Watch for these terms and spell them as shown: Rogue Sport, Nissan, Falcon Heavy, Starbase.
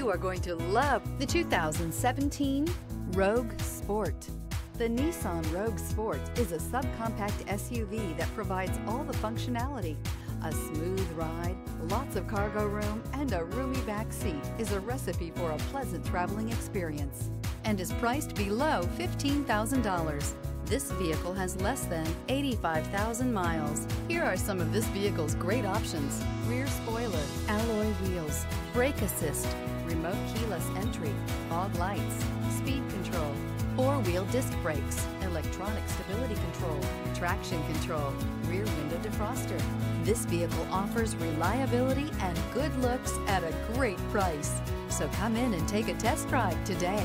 You are going to love the 2017 Rogue Sport. The Nissan Rogue Sport is a subcompact SUV that provides all the functionality. A smooth ride, lots of cargo room, and a roomy back seat is a recipe for a pleasant traveling experience and is priced below $15,000. This vehicle has less than 85,000 miles. Here are some of this vehicle's great options: rear spoiler, alloy wheels, brake assist, remote keyless entry, fog lights, speed control, four-wheel disc brakes, electronic stability control, traction control, rear window defroster. This vehicle offers reliability and good looks at a great price. So come in and take a test drive today.